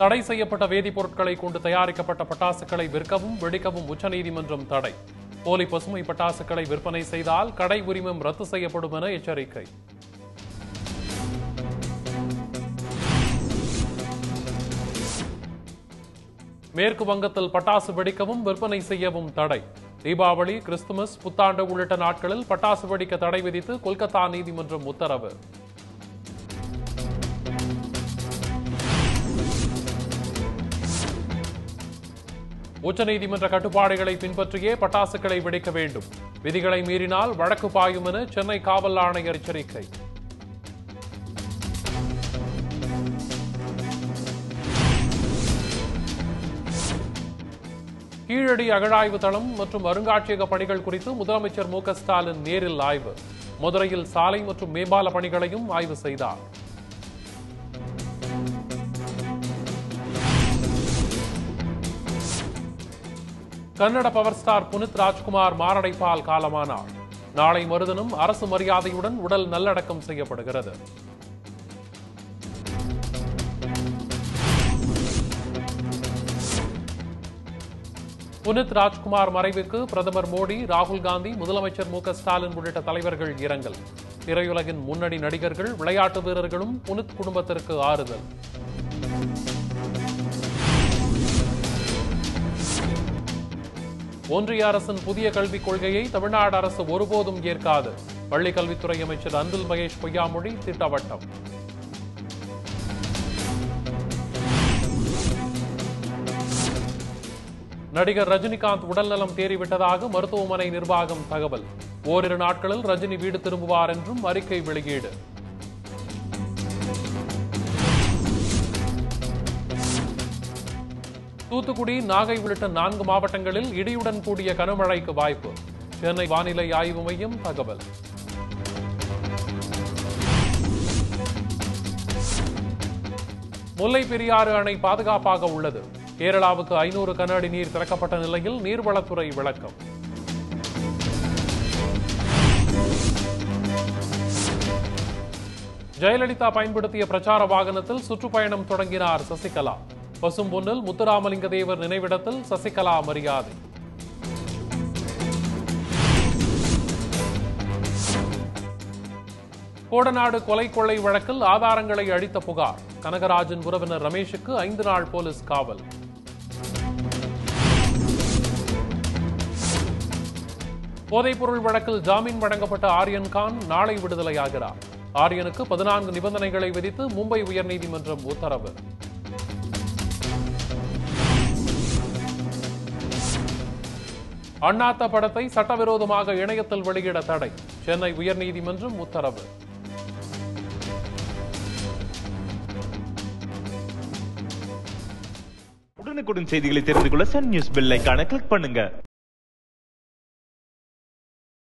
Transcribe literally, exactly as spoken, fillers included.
தடை செய்யப்பட்ட வேதிப்பொருட்களை கொண்டு தயாரிக்கப்பட்ட பட்டாசுகளை விற்கவும் வெடிக்கவும் உச்சநீதிமன்றம் தடை. போலி பசுமை பட்டாசுகளை விற்பனை செய்தால் கடை உரிமம் ரத்து செய்யப்படும் என எச்சரிக்கை. மேற்கு வங்கத்தில் பட்டாசு வெடிக்கவும் விற்பனை செய்யவும் தடை. தீபாவளி, கிறிஸ்துமஸ், புத்தாண்டு உள்ளிட்ட நாட்களில் பட்டாசு வெடிக்க தடை விதித்து கொல்கத்தா நீதிமன்றம் உத்தரவு. உச்சநீதிமன்ற கட்டுப்பாடுகளை பின்பற்றியே பட்டாசுகளை வெடிக்க வேண்டும். விதிகளை மீறினால் வழக்கு பாயும் என சென்னை காவல் ஆணையர் எச்சரிக்கை. கீழடி அகழாய்வு தளம் மற்றும் அருங்காட்சியக பணிகள் குறித்து முதலமைச்சர் மு க ஸ்டாலின் நேரில் ஆய்வு. மதுரையில் சாலை மற்றும் மேம்பால பணிகளையும் ஆய்வு செய்தார். கன்னட பவர் ஸ்டார் புனித் ராஜ்குமார் மாரடைப்பால் காலமானார். நாளை மறுதினம் அரசு மரியாதையுடன் உடல் நல்லடக்கம் செய்யப்படுகிறது. புனித் ராஜ்குமார் மறைவுக்கு பிரதமர் மோடி, ராகுல் காந்தி, முதலமைச்சர் மு க ஸ்டாலின் உள்ளிட்ட தலைவர்கள் இரங்கல். திரையுலகின் முன்னணி நடிகர்கள், விளையாட்டு வீரர்களும் புனித் குடும்பத்திற்கு ஆறுதல். ஒன்றிய அரசின் புதிய கல்விக் கொள்கையை தமிழ்நாடு அரசு ஒருபோதும் ஏற்காது. பள்ளிக்கல்வித்துறை அமைச்சர் அன்பில் மகேஷ் பொய்யாமொழி திட்டவட்டம். நடிகர் ரஜினிகாந்த் உடல்நலம் தேறிவிட்டதாக மருத்துவமனை நிர்வாகம் தகவல். ஓரிரு நாட்களில் ரஜினி வீடு திரும்புவார் என்றும் அறிக்கை வெளியீடு. தூத்துக்குடி, நாகை உள்ளிட்ட நான்கு மாவட்டங்களில் இடியுடன் கூடிய கனமழைக்கு வாய்ப்பு. சென்னை வானிலை ஆய்வு மையம் தகவல். முல்லை பெரியாறு அணை பாதுகாப்பாக உள்ளது. கேரளாவுக்கு ஐநூறு கனஅடி நீர் திறக்கப்பட்ட நிலையில் நீர்வளத்துறை விளக்கம். ஜெயலலிதா பயன்படுத்திய பிரச்சார வாகனத்தில் சுற்றுப்பயணம் தொடங்கினார் சசிகலா. பசும்பொன்னில் முத்துராமலிங்க தேவர் நினைவிடத்தில் சசிகலா மரியாதை. கோடநாடு கொலை கொள்ளை வழக்கில் ஆதாரங்களை அழித்த புகார். கனகராஜின் உறவினர் ரமேஷுக்கு ஐந்து நாள் போலீஸ் காவல். போதைப்பொருள் வழக்கில் ஜாமீன் வழங்கப்பட்ட ஆர்யன் கான் நாளை விடுதலையாகிறார். ஆர்யனுக்கு பதினான்கு நிபந்தனைகளை விதித்து மும்பை உயர்நீதிமன்றம் உத்தரவு. அண்ணாத்த படத்தை சட்டவிரோதமாக இணையத்தில் வெளியிட தடை. சென்னை உயர்நீதிமன்றம் உத்தரவு. உடனுக்குடன் செய்திகளை தெரிந்து கொள்ள சன் நியூஸ் பெல் ஐகானை கிளிக் பண்ணுங்க.